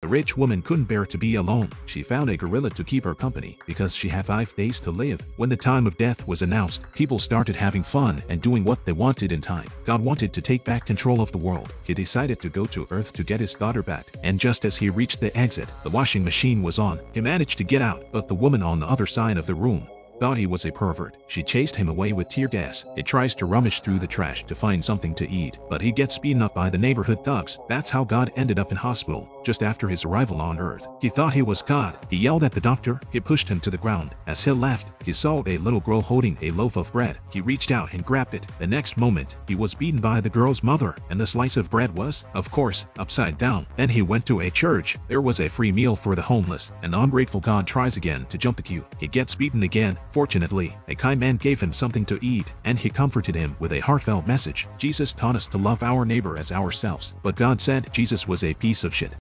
The rich woman couldn't bear to be alone. She found a gorilla to keep her company because she had 5 days to live. When the time of death was announced, people started having fun and doing what they wanted in time. God wanted to take back control of the world. He decided to go to Earth to get his daughter back. And just as he reached the exit, the washing machine was on. He managed to get out, but the woman on the other side of the room thought he was a pervert. She chased him away with tear gas. He tries to rummage through the trash to find something to eat, but he gets beaten up by the neighborhood thugs. That's how God ended up in hospital. Just after his arrival on Earth, he thought he was God. He yelled at the doctor. He pushed him to the ground. As he left, he saw a little girl holding a loaf of bread. He reached out and grabbed it. The next moment, he was beaten by the girl's mother, and the slice of bread was, of course, upside down. Then he went to a church. There was a free meal for the homeless, and the ungrateful God tries again to jump the queue. He gets beaten again. Fortunately, a kind man gave him something to eat, and he comforted him with a heartfelt message. Jesus taught us to love our neighbor as ourselves, but God said Jesus was a piece of shit.